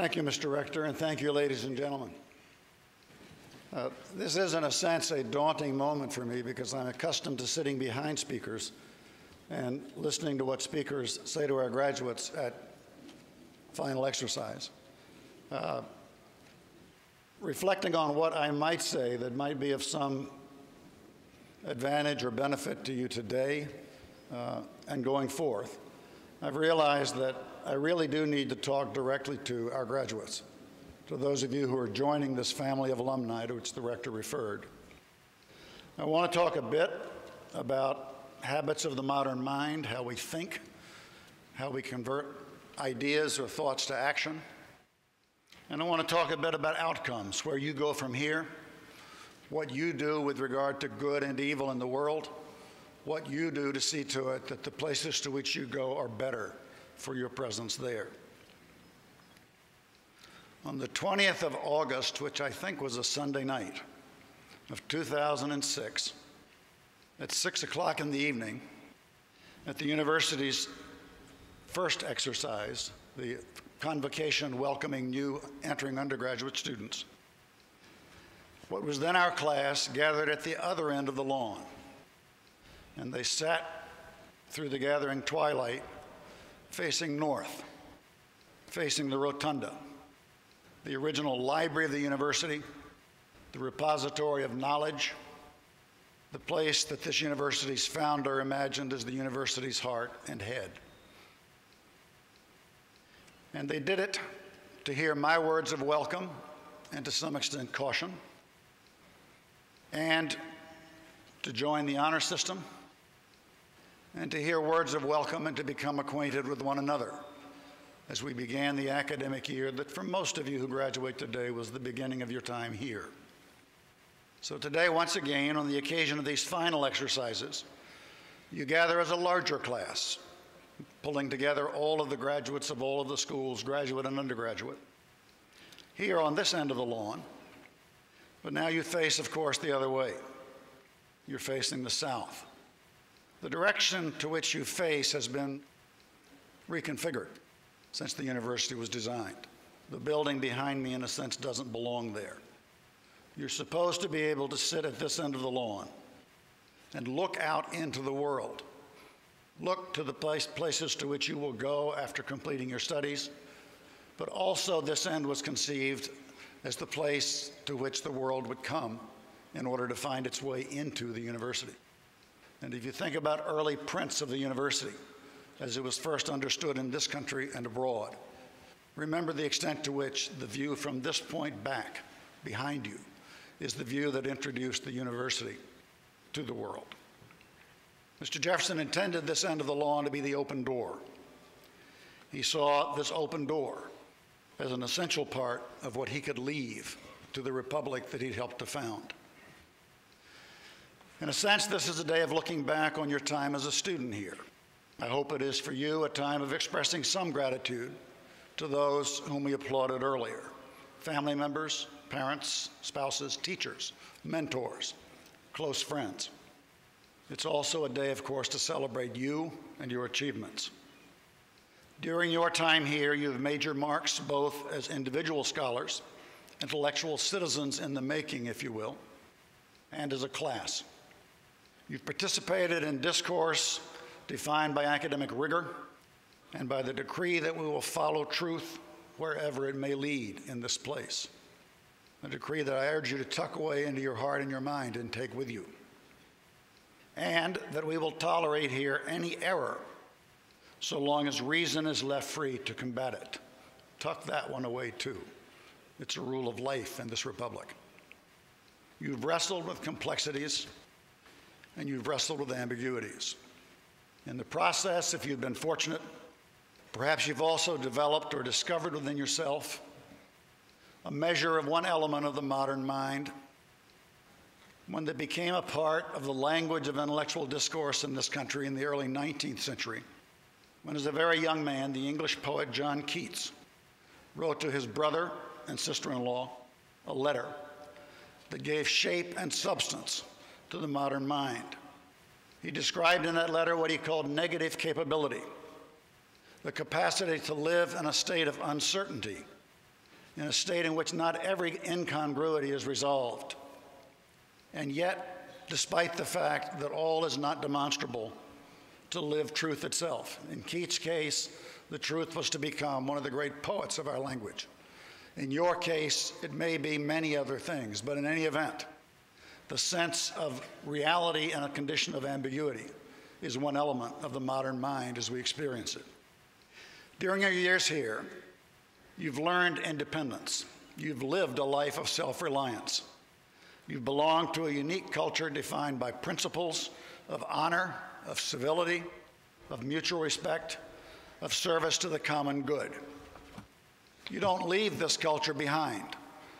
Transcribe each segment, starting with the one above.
Thank you, Mr. Rector, and thank you, ladies and gentlemen. This is, in a sense, a daunting moment for me because I'm accustomed to sitting behind speakers and listening to what speakers say to our graduates at final exercise. Reflecting on what I might say that might be of some advantage or benefit to you today and going forth, I've realized that I really do need to talk directly to our graduates, to those of you who are joining this family of alumni to which the rector referred. I want to talk a bit about habits of the modern mind, how we think, how we convert ideas or thoughts to action. And I want to talk a bit about outcomes, where you go from here, what you do with regard to good and evil in the world, what you do to see to it that the places to which you go are better for your presence there. On the 20th of August, which I think was a Sunday night of 2006, at 6 o'clock in the evening, at the university's first exercise, the convocation welcoming new entering undergraduate students, what was then our class gathered at the other end of the lawn, and they sat through the gathering twilight facing north, facing the rotunda, the original library of the university, the repository of knowledge, the place that this university's founder imagined as the university's heart and head. And they did it to hear my words of welcome and to some extent caution, and to join the honor system, and to hear words of welcome and to become acquainted with one another as we began the academic year that for most of you who graduate today was the beginning of your time here. So today, once again, on the occasion of these final exercises, you gather as a larger class, pulling together all of the graduates of all of the schools, graduate and undergraduate, here on this end of the lawn. But now you face, of course, the other way. You're facing the south. The direction to which you face has been reconfigured since the university was designed. The building behind me, in a sense, doesn't belong there. You're supposed to be able to sit at this end of the lawn and look out into the world. Look to the places to which you will go after completing your studies, but also this end was conceived as the place to which the world would come in order to find its way into the university. And if you think about early prints of the university, as it was first understood in this country and abroad, remember the extent to which the view from this point back behind you is the view that introduced the university to the world. Mr. Jefferson intended this end of the lawn to be the open door. He saw this open door as an essential part of what he could leave to the republic that he'd helped to found. In a sense, this is a day of looking back on your time as a student here. I hope it is for you a time of expressing some gratitude to those whom we applauded earlier, family members, parents, spouses, teachers, mentors, close friends. It's also a day, of course, to celebrate you and your achievements. During your time here, you have made your marks both as individual scholars, intellectual citizens in the making, if you will, and as a class. You've participated in discourse defined by academic rigor and by the decree that we will follow truth wherever it may lead in this place, a decree that I urge you to tuck away into your heart and your mind and take with you, and that we will tolerate here any error so long as reason is left free to combat it. Tuck that one away, too. It's a rule of life in this republic. You've wrestled with complexities, and you've wrestled with ambiguities. In the process, if you've been fortunate, perhaps you've also developed or discovered within yourself a measure of one element of the modern mind, one that became a part of the language of intellectual discourse in this country in the early 19th century, when as a very young man, the English poet John Keats wrote to his brother and sister-in-law a letter that gave shape and substance to the modern mind. He described in that letter what he called negative capability, the capacity to live in a state of uncertainty in a state in which not every incongruity is resolved. And yet, despite the fact that all is not demonstrable, to live truth itself. In Keats' case, the truth was to become one of the great poets of our language. In your case, it may be many other things, but in any event, the sense of reality and a condition of ambiguity is one element of the modern mind as we experience it. During your years here, you've learned independence. You've lived a life of self-reliance. You've belonged to a unique culture defined by principles of honor, of civility, of mutual respect, of service to the common good. You don't leave this culture behind.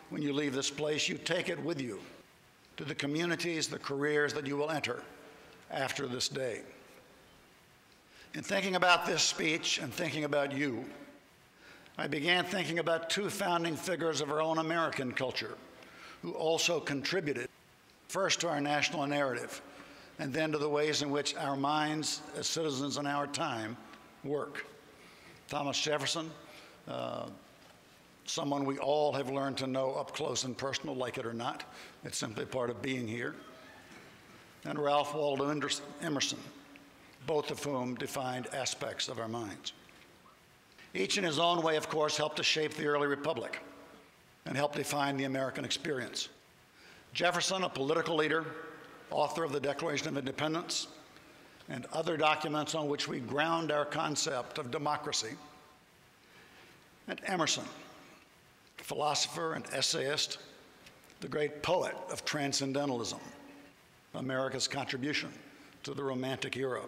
When you leave this place, you take it with you to the communities, the careers that you will enter after this day. In thinking about this speech and thinking about you, I began thinking about two founding figures of our own American culture who also contributed first to our national narrative, and then to the ways in which our minds as citizens in our time work. Thomas Jefferson, someone we all have learned to know up close and personal, like it or not. It's simply part of being here. And Ralph Waldo Emerson, both of whom defined aspects of our minds. Each in his own way, of course, helped to shape the early republic and helped define the American experience. Jefferson, a political leader, author of the Declaration of Independence, and other documents on which we ground our concept of democracy. And Emerson, philosopher and essayist, the great poet of transcendentalism, America's contribution to the Romantic era.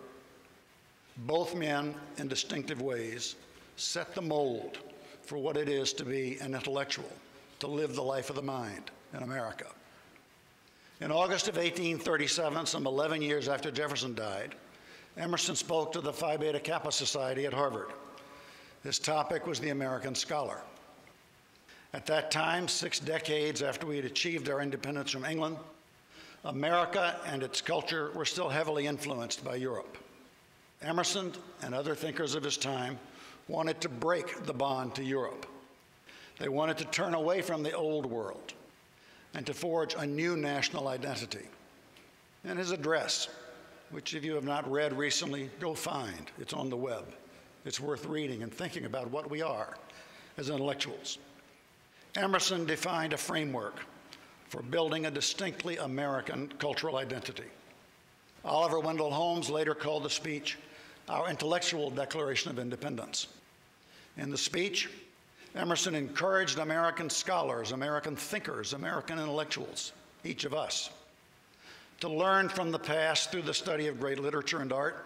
Both men, in distinctive ways, set the mold for what it is to be an intellectual, to live the life of the mind in America. In August of 1837, some 11 years after Jefferson died, Emerson spoke to the Phi Beta Kappa Society at Harvard. His topic was the American scholar. At that time, 6 decades after we had achieved our independence from England, America and its culture were still heavily influenced by Europe. Emerson and other thinkers of his time wanted to break the bond to Europe. They wanted to turn away from the old world and to forge a new national identity. And his address, which if you have not read recently, go find. It's on the web. It's worth reading and thinking about what we are as intellectuals. Emerson defined a framework for building a distinctly American cultural identity. Oliver Wendell Holmes later called the speech our intellectual declaration of independence. In the speech, Emerson encouraged American scholars, American thinkers, American intellectuals, each of us, to learn from the past through the study of great literature and art,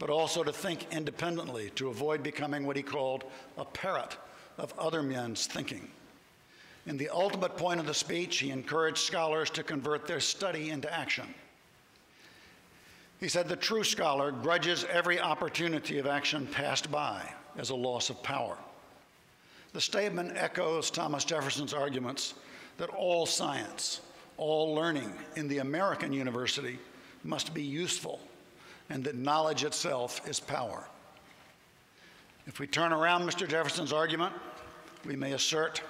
but also to think independently, to avoid becoming what he called a parrot of other men's thinking. In the ultimate point of the speech, he encouraged scholars to convert their study into action. He said, "The true scholar grudges every opportunity of action passed by as a loss of power." The statement echoes Thomas Jefferson's arguments that all science, all learning in the American university must be useful, and that knowledge itself is power. If we turn around Mr. Jefferson's argument, we may assert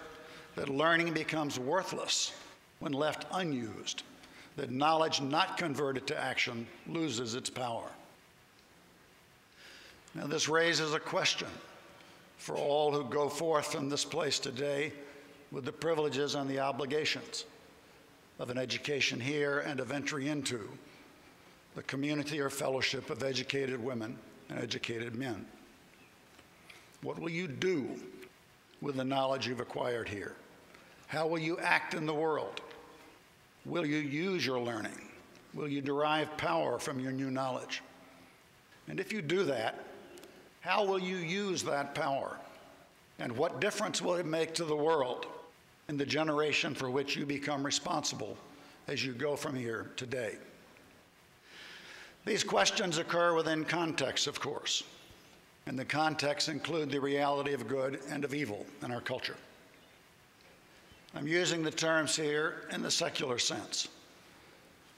that learning becomes worthless when left unused, that knowledge not converted to action loses its power. Now, this raises a question for all who go forth from this place today with the privileges and the obligations of an education here and of entry into the community or fellowship of educated women and educated men. What will you do with the knowledge you've acquired here? How will you act in the world? Will you use your learning? Will you derive power from your new knowledge? And if you do that, how will you use that power? And what difference will it make to the world and the generation for which you become responsible as you go from here today? These questions occur within context, of course, and the contexts include the reality of good and of evil in our culture. I'm using the terms here in the secular sense.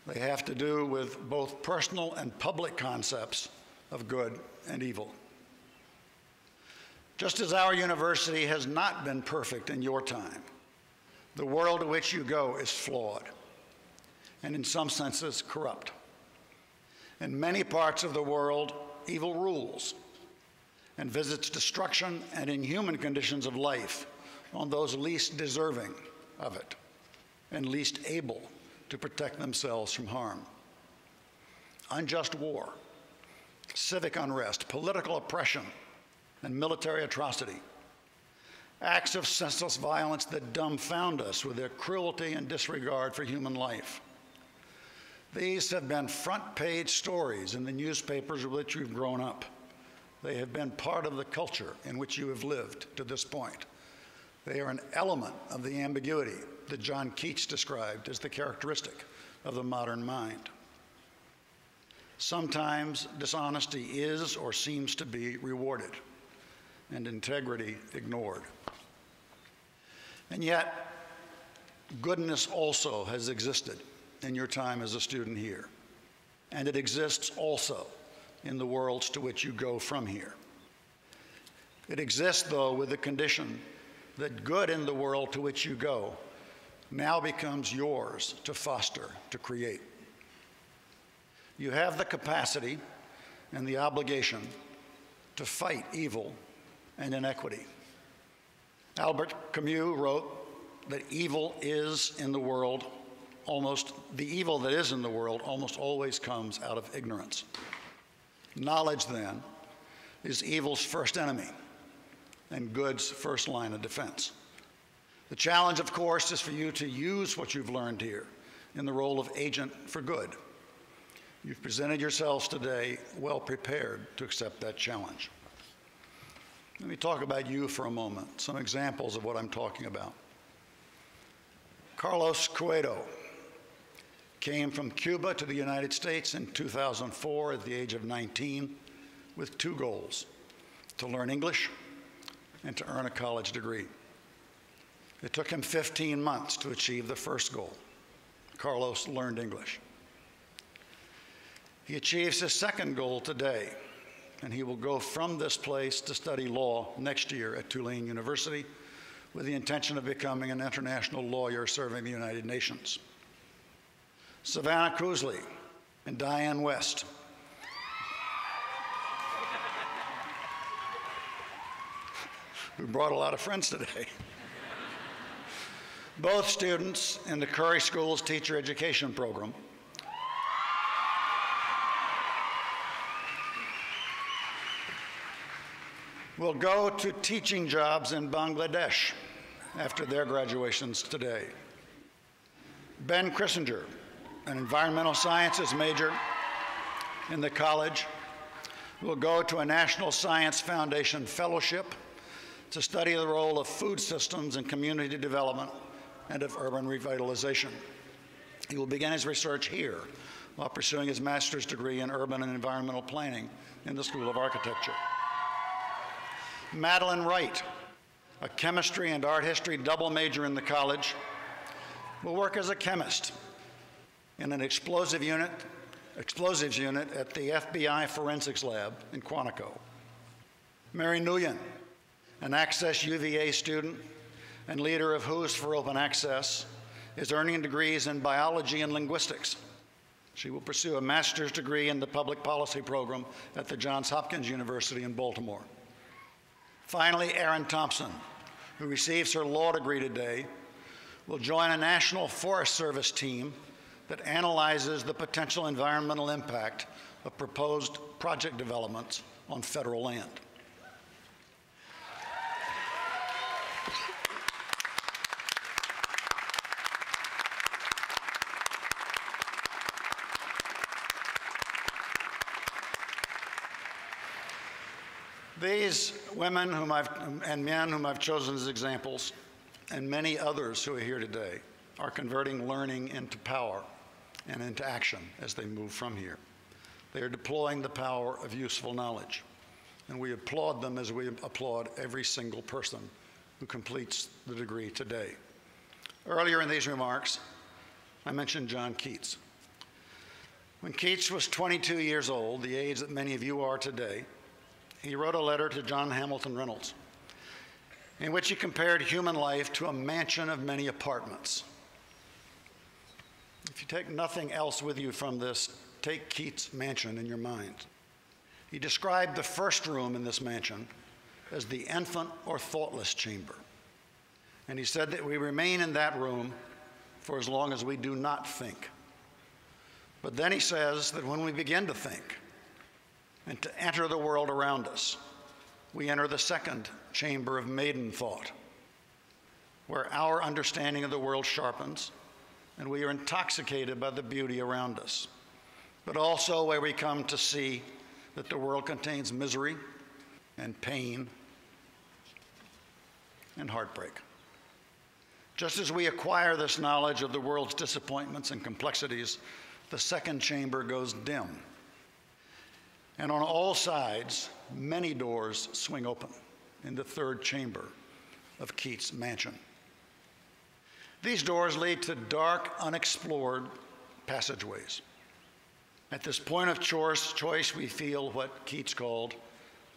They have to do with both personal and public concepts of good and evil. Just as our university has not been perfect in your time, the world to which you go is flawed and in some senses corrupt. In many parts of the world, evil rules and visits destruction and inhuman conditions of life on those least deserving of it and least able to protect themselves from harm. Unjust war, civic unrest, political oppression, and military atrocity. Acts of senseless violence that dumbfound us with their cruelty and disregard for human life. These have been front-page stories in the newspapers with which you've grown up. They have been part of the culture in which you have lived to this point. They are an element of the ambiguity that John Keats described as the characteristic of the modern mind. Sometimes dishonesty is or seems to be rewarded and integrity ignored. And yet, goodness also has existed in your time as a student here, and it exists also in the worlds to which you go from here. It exists, though, with the condition that good in the world to which you go now becomes yours to foster, to create. You have the capacity and the obligation to fight evil and inequity. Albert Camus wrote that the evil that is in the world almost always comes out of ignorance. Knowledge, then, is evil's first enemy and good's first line of defense. The challenge, of course, is for you to use what you've learned here in the role of agent for good. You've presented yourselves today well prepared to accept that challenge. Let me talk about you for a moment, some examples of what I'm talking about. Carlos Cueto came from Cuba to the United States in 2004 at the age of 19 with two goals: to learn English and to earn a college degree. It took him 15 months to achieve the first goal. Carlos learned English. He achieves his second goal today, and he will go from this place to study law next year at Tulane University with the intention of becoming an international lawyer serving the United Nations. Savannah Kusley and Diane West who brought a lot of friends today. Both students in the Curry School's teacher education program will go to teaching jobs in Bangladesh after their graduations today. Ben Christinger, an environmental sciences major in the college, will go to a National Science Foundation fellowship to study the role of food systems in community development and of urban revitalization. He will begin his research here while pursuing his master's degree in urban and environmental planning in the School of Architecture. Madeline Wright, a chemistry and art history double major in the college, will work as a chemist in an explosives unit at the FBI Forensics Lab in Quantico. Mary Nguyen, an Access UVA student and leader of Who's for Open Access, is earning degrees in biology and linguistics. She will pursue a master's degree in the public policy program at the Johns Hopkins University in Baltimore. Finally, Aaron Thompson, who receives her law degree today, will join a National Forest Service team that analyzes the potential environmental impact of proposed project developments on federal land. These women and men whom I've chosen as examples, and many others who are here today, are converting learning into power and into action as they move from here. They are deploying the power of useful knowledge, and we applaud them as we applaud every single person who completes the degree today. Earlier in these remarks, I mentioned John Keats. When Keats was 22 years old, the age that many of you are today, he wrote a letter to John Hamilton Reynolds, in which he compared human life to a mansion of many apartments. If you take nothing else with you from this, take Keats' mansion in your mind. He described the first room in this mansion as the infant or thoughtless chamber. And he said that we remain in that room for as long as we do not think. But then he says that when we begin to think and to enter the world around us, we enter the second chamber of maiden thought, where our understanding of the world sharpens and we are intoxicated by the beauty around us, but also where we come to see that the world contains misery and pain and heartbreak. Just as we acquire this knowledge of the world's disappointments and complexities, the second chamber goes dim. And on all sides, many doors swing open in the third chamber of Keats' mansion. These doors lead to dark, unexplored passageways. At this point of choice, we feel what Keats called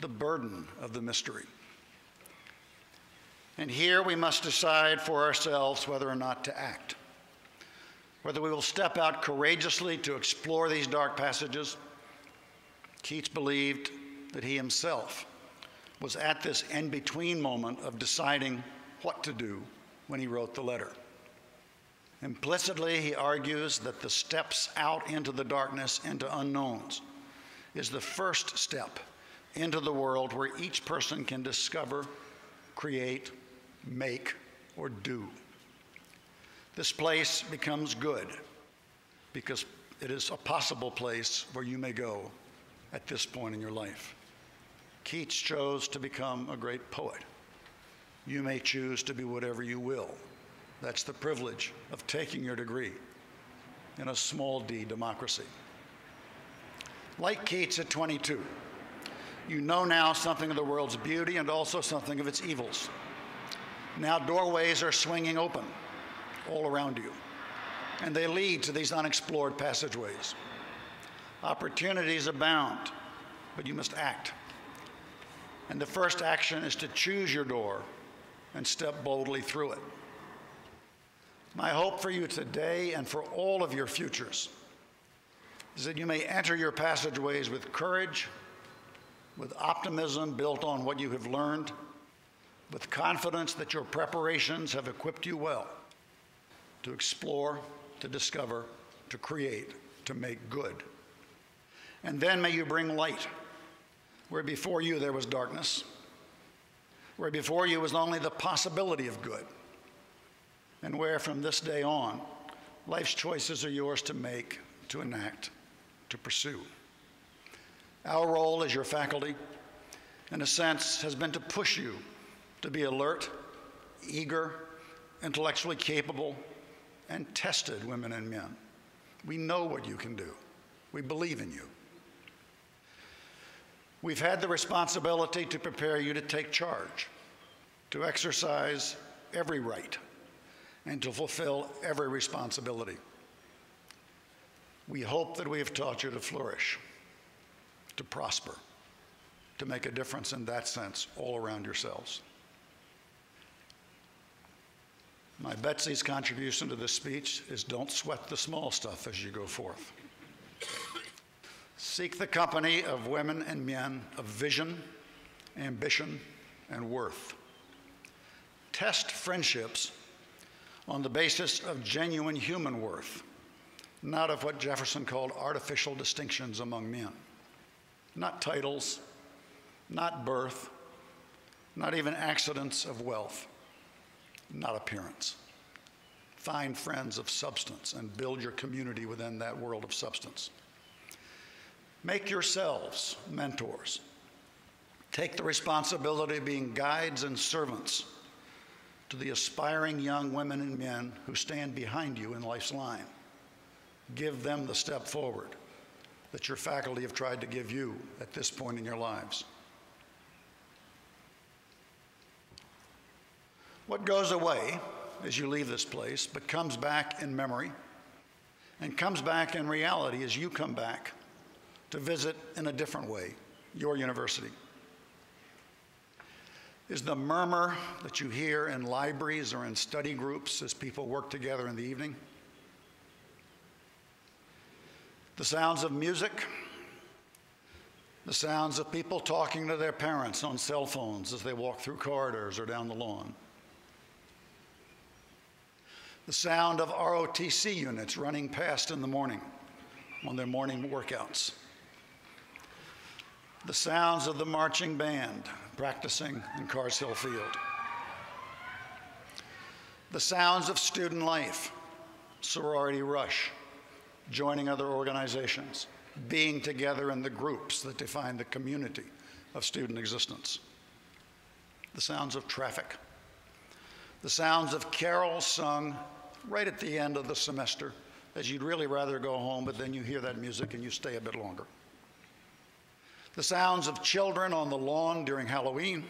the burden of the mystery. And here we must decide for ourselves whether or not to act, whether we will step out courageously to explore these dark passages. Keats believed that he himself was at this in-between moment of deciding what to do when he wrote the letter. Implicitly, he argues that the steps out into the darkness, into unknowns, is the first step into the world where each person can discover, create, make, or do. This place becomes good because it is a possible place where you may go at this point in your life. Keats chose to become a great poet. You may choose to be whatever you will. That's the privilege of taking your degree in a small d democracy. Like Keats at 22, you know now something of the world's beauty and also something of its evils. Now doorways are swinging open all around you, and they lead to these unexplored passageways. Opportunities abound, but you must act. And the first action is to choose your door and step boldly through it. My hope for you today and for all of your futures is that you may enter your passageways with courage, with optimism built on what you have learned, with confidence that your preparations have equipped you well to explore, to discover, to create, to make good. And then may you bring light where before you there was darkness, where before you was only the possibility of good, and where from this day on, life's choices are yours to make, to enact, to pursue. Our role as your faculty, in a sense, has been to push you to be alert, eager, intellectually capable, and tested women and men. We know what you can do. We believe in you. We've had the responsibility to prepare you to take charge, to exercise every right, and to fulfill every responsibility. We hope that we have taught you to flourish, to prosper, to make a difference in that sense all around yourselves. My Betsy's contribution to this speech is don't sweat the small stuff as you go forth. Seek the company of women and men of vision, ambition, and worth. Test friendships on the basis of genuine human worth, not of what Jefferson called artificial distinctions among men. Not titles, not birth, not even accidents of wealth, not appearance. Find friends of substance and build your community within that world of substance. Make yourselves mentors. Take the responsibility of being guides and servants to the aspiring young women and men who stand behind you in life's line. Give them the step forward that your faculty have tried to give you at this point in your lives. What goes away as you leave this place, but comes back in memory and comes back in reality as you come back to visit in a different way your university. is the murmur that you hear in libraries or in study groups as people work together in the evening. The sounds of music, the sounds of people talking to their parents on cell phones as they walk through corridors or down the lawn. The sound of ROTC units running past in the morning on their morning workouts. The sounds of the marching band practicing in Cars Hill Field. The sounds of student life, sorority rush, joining other organizations, being together in the groups that define the community of student existence. The sounds of traffic. The sounds of carols sung right at the end of the semester, as you'd really rather go home, but then you hear that music and you stay a bit longer. The sounds of children on the lawn during Halloween.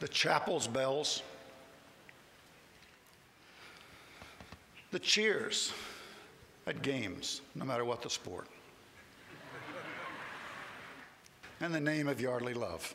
The chapel's bells. The cheers at games, no matter what the sport. And the name of Yardley Love.